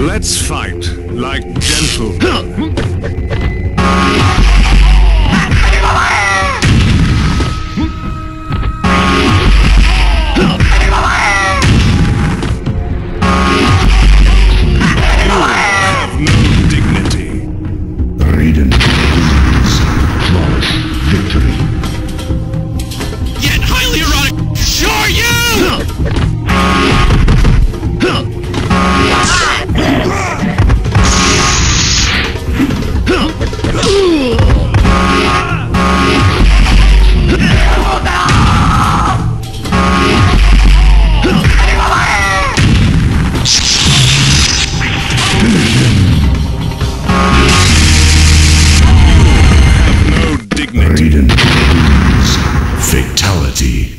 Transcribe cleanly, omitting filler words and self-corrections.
Let's fight like gentlemen. Fatality.